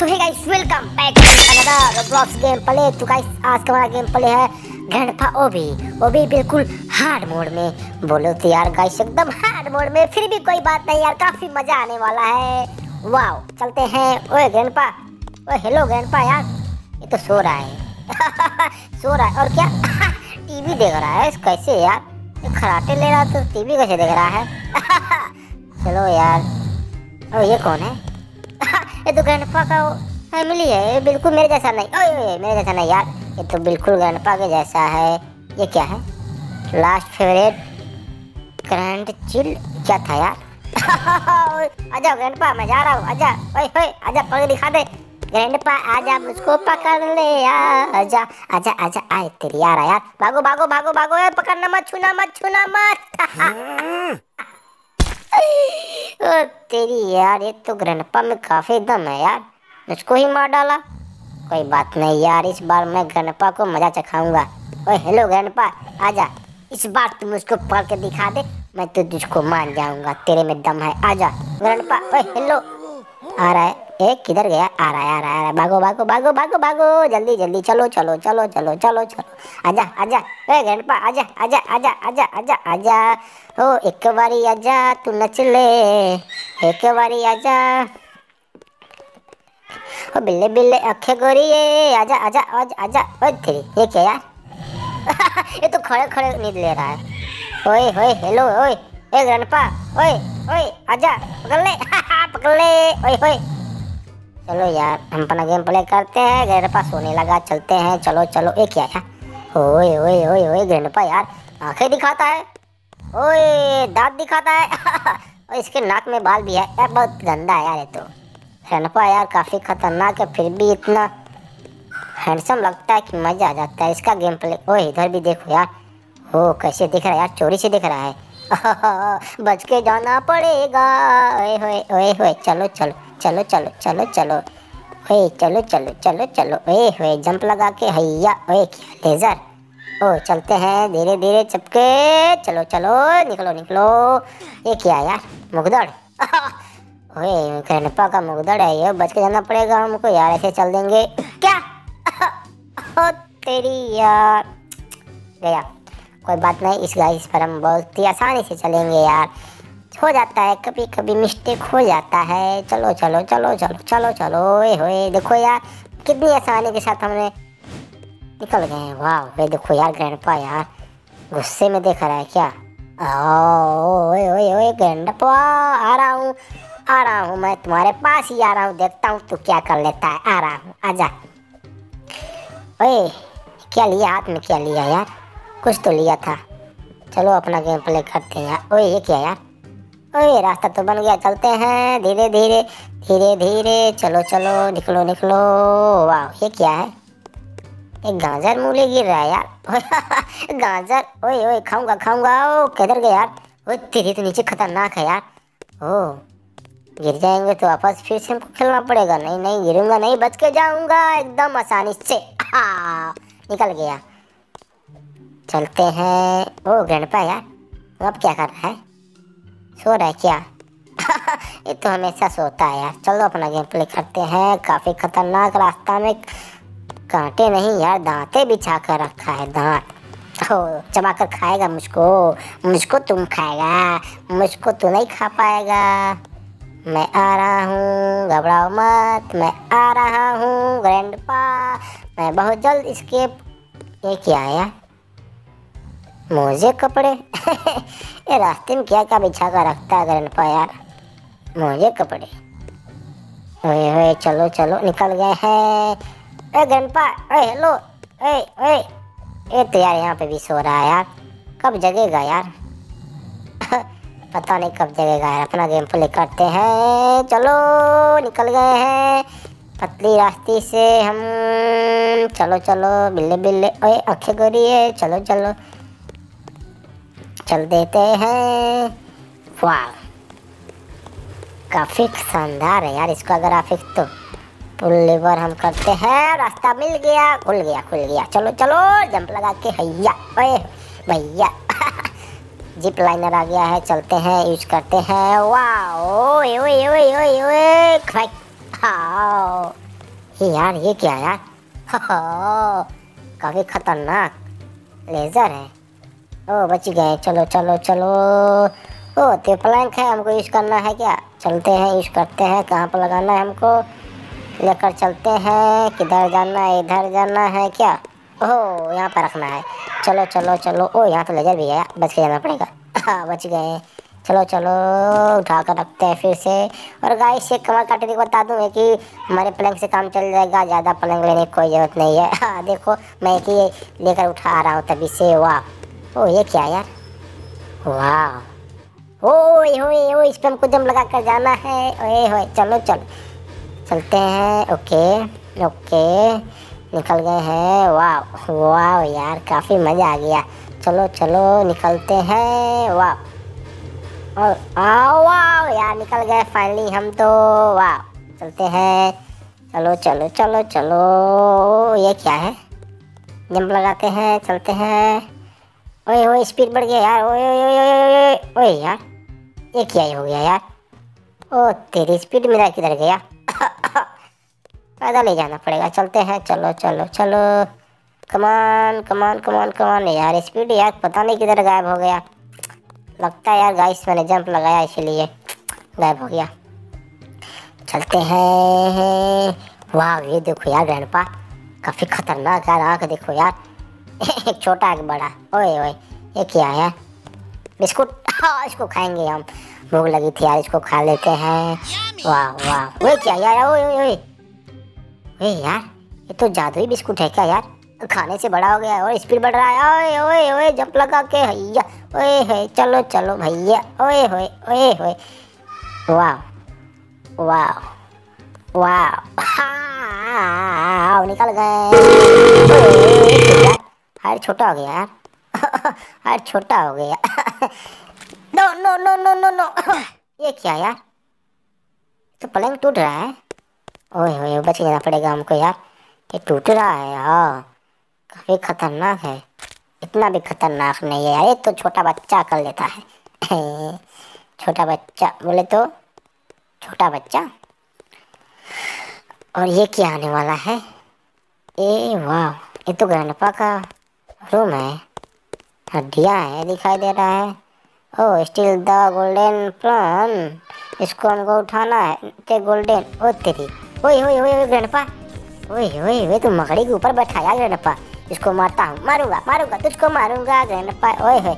सो hey guys welcome back another Roblox game play. तो guys आज का हमारा गेम प्ले है घंटा ओबी बिल्कुल हार्ड मोड में। बोलो तो यार गाइस एकदम हार्ड मोड में, फिर भी कोई बात नहीं यार, काफी मजा आने वाला है। वाओ चलते हैं। ओए घंटा, ओए हेलो घंटा यार, ये तो सो रहा है सो रहा है और क्या टीवी देख रहा है। कैसे यार खराटे ले रहा तो टीवी कैसे देख रहा है चलो यार। और ये कौन है? ये तो घंटा का फैमिली है, ये बिल्कुल मेरे जैसा नहीं। ओए मेरे जैसा नहीं यार, ये तो बिल्कुल घंटा के जैसा है। ये क्या है? लास्ट फेवरेट करंट चिल क्या था यार आजा घंटा, मैं जा रहा हूँ, आजा। ओए ओए आजा, पकड़ दिखा दे घंटा, आजा मुझको पकड़ ले यार, आजा आजा आजा आए तेरी यार यार। भागो भागो भागो भागो, पकड़ना मत, छूना मत, छूना मत ओ तेरी यार, ये तो घनपा में काफ़ी दम है यार, मुझको ही मार डाला। कोई बात नहीं यार, इस बार मैं घनपा को मज़ा चखाऊंगा। ओए हेलो घनपा, आजा, इस बार तुम उसको पकड़ के दिखा दे, मैं तो तुझको मान जाऊंगा, तेरे में दम है, आजा घनपा। ओए हेलो, आ रहा है, ए किधर गया? आ रहा है आ रहा है आ रहा है, भागो भागो भागो भागो भागो, जल्दी जल्दी, चलो चलो चलो चलो चलो चलो, आजा आजा। ओए घनपा आजा आजा आजा आजा आजा आजा, ओ एक बारी आजा तू नच ले, एक बारी आजा ओ बिल्ले बिल्ले अखे गोरिए, आजा आजा आजा आजा। ओए तेरी ये क्या यार ये तो खड़े खड़े नींद ले रहा है। ओए ओए हेलो, ओए ए घनपा, ओए ओए आजा, पकड़ ले पकड़ ले। ओए ओए चलो यार, हम अपना गेम प्ले करते हैं। घनपा सोने लगा, चलते हैं, चलो चलो। ये क्या है? ओए ओए ओए ओए घनपा यार, आंखें दिखाता है, ओए दांत दिखाता है और इसके नाक में बाल भी है यार, बहुत गंदा है यार ये तो। घनपा यार काफ़ी खतरनाक है, फिर भी इतना हैंडसम लगता है कि मज़ा आ जाता है इसका गेम प्ले। ओए इधर भी देखो यार, हो कैसे दिख रहा है यार, चोरी से दिख रहा है बच के जाना पड़ेगा। ओए ओए ओए ओए चलो चलो चलो चलो चलो चलो, ओए चलो चलो चलो चलो, ओए ओए जंप लगा के हैया। ओए क्या लेज़र? ओ चलते हैं धीरे धीरे चपके, चलो चलो निकलो निकलो। ये क्या यार? मुगदड़ ओए घनपा का मुगदड़ है ये, बच के जाना पड़ेगा हमको यार, ऐसे चल देंगे क्या ओ तेरी यार गया। कोई बात नहीं, इस गाइस पर हम बहुत ही आसानी से चलेंगे यार, हो जाता है कभी कभी मिस्टेक हो जाता है। चलो चलो चलो चलो चलो चलो, ओए होए देखो यार कितनी आसानी के साथ हमने निकल गए हैं। वाह, ये देखो यार घनपा यार गुस्से में देख रहा है क्या? ओए ओए ओए घनपा, आ रहा हूँ मैं तुम्हारे पास ही, आ रहा हूँ, देखता हूँ तू क्या कर लेता है, आ रहा हूँ आजा। ओए क्या लिया हाथ में? क्या लिया यार? कुछ तो लिया था। चलो अपना गेम प्ले करते हैं यार। ओए ये क्या यार? ओए रास्ता तो बन गया, चलते हैं धीरे धीरे धीरे धीरे, चलो चलो निकलो निकलो। वाह ये क्या है? एक गाजर मूली गिर रहा है यार गाजर, ओए ओए खाऊंगा खाऊंगा। ओ किधर गया यार? ओ तेरी तो नीचे खतरनाक है यार, ओ गिर जाएंगे तो वापस फिर से हमको खेलना पड़ेगा। नहीं नहीं गिरूंगा नहीं, बच के जाऊँगा एकदम आसानी से। निकल गया, चलते हैं। ओ घनपा यार अब क्या कर रहा है? सो रहा है क्या ये तो हमेशा सोता है यार। चलो अपना गेम प्ले करते हैं। काफ़ी खतरनाक रास्ता में कांटे नहीं यार, दांते बिछा कर रखा है, दांत ओ चबा कर खाएगा मुझको, मुझको तुम खाएगा, मुझको तू नहीं खा पाएगा। मैं आ रहा हूँ, घबराओ मत, मैं आ रहा हूँ घनपा, मैं बहुत जल्द इसके। ये क्या है यार? मोजे कपड़े ये रास्ते में क्या क्या बिछा कर रखता है घनपा यार, मोजे कपड़े। ओए ओए चलो चलो निकल गए हैं। ए घनपा, ओए हेलो, ओए ओए ये तो यार यहाँ पे भी सो रहा है यार, कब जगेगा यार पता नहीं कब जगेगा यार। अपना गेम प्ले करते हैं, चलो निकल गए हैं पतली रास्ते से हम, चलो चलो बिल्ले बिल्ले, ओए आँखें गोरी है, चलो चलो चल देते हैं। वाह काफ़ी शानदार है यार इसका ग्राफिक्स तो। पुल लेवर हम करते हैं, रास्ता मिल गया, खुल गया खुल गया, चलो चलो जंप लगा के हैया। ओए भैया जिप लाइनर आ गया है, चलते हैं यूज करते हैं। वाह ओए ओए ओए ओए ओए, हाँ यार ये क्या यार, काफी खतरनाक लेजर है। ओ बच गए, चलो चलो चलो। ओ ट्रिपलैंक है, हमको यूज़ करना है क्या? चलते हैं यूज़ करते हैं। कहाँ पर लगाना है हमको? लेकर चलते हैं, किधर जाना है? इधर जाना है क्या? ओह यहाँ पर रखना है, चलो चलो चलो। ओ यहाँ तो लेजर भी है, बच के जाना पड़ेगा। हाँ बच गए, चलो चलो उठा कर रखते हैं फिर से। और गाइस ये कमर काटे देखो, बता दूँ कि हमारे प्लैंक से काम चल जाएगा, ज़्यादा प्लैंक लेने की कोई ज़रूरत नहीं है। हाँ देखो मैं एक ही लेकर उठा रहा हूँ तभी से। वाह, ओ ये क्या यार, वाह। ओ इस पर हमको जम लगा कर जाना है। ओए हो, चलो चलो चलते हैं। ओके ओके निकल गए हैं। वाह वाह यार काफ़ी मज़ा आ गया। चलो चलो निकलते हैं। वाह और वाह यार निकल गए फाइनली हम तो। वाह चलते हैं, चलो चलो चलो चलो। ये क्या है, जंप लगाते हैं, चलते हैं। ओए ओए स्पीड बढ़ गया यार। ओए ओए ओए ओए यार ये क्या हो गया यार? ओ तेरी स्पीड मेरा किधर गया? पैदल ले जाना पड़ेगा। चलते हैं, चलो चलो चलो। कमान कमान कमान कमान यार, स्पीड यार पता नहीं किधर गायब हो गया। लगता है यार गाइस मैंने जंप लगाया इसीलिए गायब हो गया। चलते हैं। वाह ये देखो यार ग्रैंडपा, काफ़ी खतरनाक यार। आँख देखो यार, एक छोटा एक बड़ा। ओए ओए ये क्या है? बिस्कुट, इसको खाएंगे हम। भूख लगी थी यार, इसको खा लेते हैं। वाह वाह, ओए क्या यार, ओए ओए ओए यार ये तो जादुई बिस्कुट है क्या यार? खाने से बड़ा हो गया और स्पीड बढ़ रहा है। ओए ओए ओए जंप लगा के भैया। ओए होए चलो चलो भैया। ओए होए ओए होए। वाह वाह वाह निकल गए। हायर छोटा हो गया यार, हायर छोटा हो गया। No no no no no no, ये क्या यार? तो पलंग टूट रहा है। ओए होए बच जाना पड़ेगा हमको यार, ये टूट रहा है। हाँ काफ़ी खतरनाक है, इतना भी खतरनाक नहीं है यार, ये तो छोटा बच्चा कर लेता है। छोटा बच्चा बोले तो छोटा बच्चा। और ये क्या आने वाला है? ए वाह ये तो ग्रैंडपा का रूम है, हड्डियाँ है दिखाई दे रहा है। Oh steal the golden plan, इसको हमको उठाना है। ते गोल्डन, ओ तेरी। ओए ओए ओए ग्रैंडपा, ओए ओए ओए तू मकड़ी के ऊपर बैठा यार ग्रैंडपा, इसको मारता हूँ। मारूंगा मारूंगा तुझको, मारूंगा ग्रैंडपा। ओए होए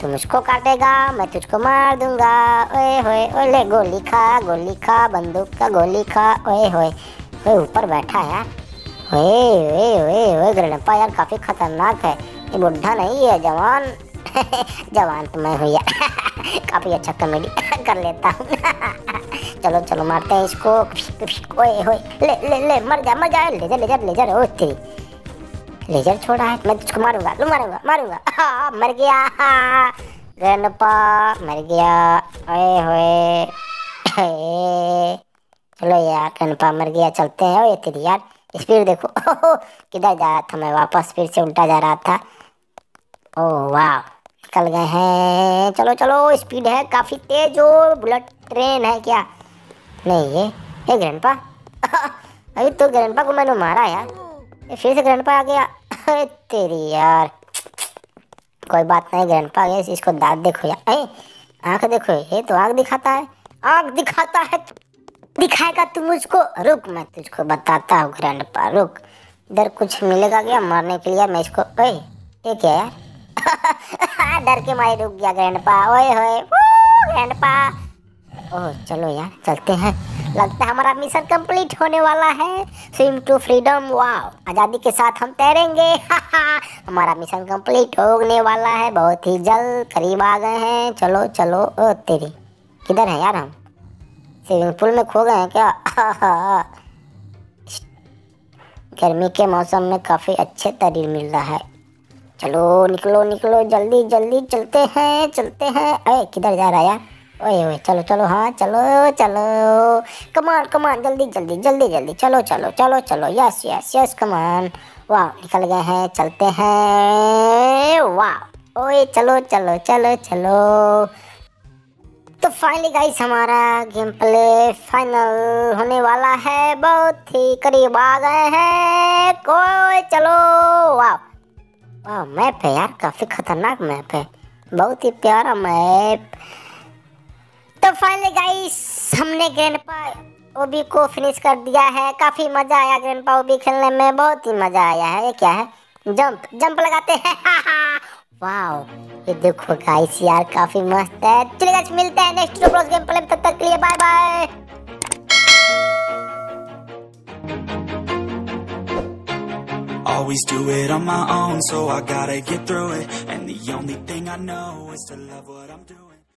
तू मुझको काटेगा, मैं तुझको मार दूंगा। ओए होए ओए ले, गोली खा गोली खा, बंदूक का गोली खा। ओए होए ओए ऊपर बैठा यार। ओए ओए ओए ओए ग्रैंडपा यार काफ़ी खतरनाक है, ये बुढ़ा नहीं है, जवान। जवान तो मैं हूँ यार। काफ़ी अच्छा कॉमेडी कर लेता हूँ। चलो चलो मारते हैं इसको। ओए होए ले ले ले, मर जा लेजर लेजर लेजर। ओ तेरी लेजर छोड़ा है, मैं तुझको मारूंगा लो, मारूंगा मारूंगा। हाँ मर गया ग्रैंडपा, मर गया। ओए होए चलो यार ग्रैंडपा मर गया। चलते हैं। ओए तेरी यार स्पीड देखो, किधर जा रहा था मैं, वापस फिर से उल्टा जा रहा था। ओ वाह निकल गए हैं। चलो चलो स्पीड है काफ़ी तेज। हो बुलेट ट्रेन है क्या? नहीं ये है ग्रैंडपा। अभी तो ग्रैंडपा को मैंने मारा यार, ये फिर से ग्रैंडपा आ गया। अरे तेरी यार, कोई बात नहीं ग्रैंडपा आ गया। इसको दांत देखो यार, आँख देखो, ये तो आँख दिखाता है, आँख दिखाता है। दिखाएगा तू मुझको, रुक मैं तुझको बताता हूँ ग्रैंडपा, रुक। इधर कुछ मिलेगा क्या मारने के लिए? मैं इसको, अरे ये क्या यार? डर के मारे रुक गया ग्रैंडपा। ओए होए ग्रैंडपा। ओह चलो यार चलते हैं, लगता है हमारा मिशन कंप्लीट होने वाला है। स्विम टू फ्रीडम, वाह आज़ादी के साथ हम तैरेंगे। हमारा मिशन कंप्लीट होने वाला है बहुत ही जल्द, करीब आ गए हैं। चलो चलो। ओ तेरी किधर है यार, हम स्विमिंग पूल में खो गए हैं क्या? गर्मी के मौसम में काफ़ी अच्छे तरीर मिल रहा है। चलो निकलो निकलो जल्दी जल्दी, चलते हैं चलते हैं। अरे किधर जा रहा है यार? ओए ओए चलो चलो, हाँ चलो चलो, कमान कमान जल्दी जल्दी जल्दी जल्दी, चलो चलो चलो चलो, यस यस यस कमान। वाह निकल गए हैं, चलते हैं। वाह ओए चलो चलो चलो चलो। तो फाइनली गाइस हमारा गेम प्ले फाइनल होने वाला है, बहुत ही करीब आ गए हैं। कोई चलो वाह वाह मैप है यार, काफ़ी खतरनाक मैप है, बहुत ही प्यारा मैप। तो फाइनली गाइस हमने ग्रैंडपा ओबी को फिनिश कर दिया है, काफ़ी मज़ा आया ग्रैंडपा ओबी खेलने में, बहुत ही मज़ा आया है। ये क्या है, जंप जंप लगाते हैं, वाह ये देखो गाइस यार काफी मस्त है। चलिए गाइस मिलते हैं नेक्स्ट रोब्लॉक्स गेम प्ले में, तब तक के लिए bye bye. Always do it on my own, so I gotta get through it, and the only thing I know is to love what I'm doing.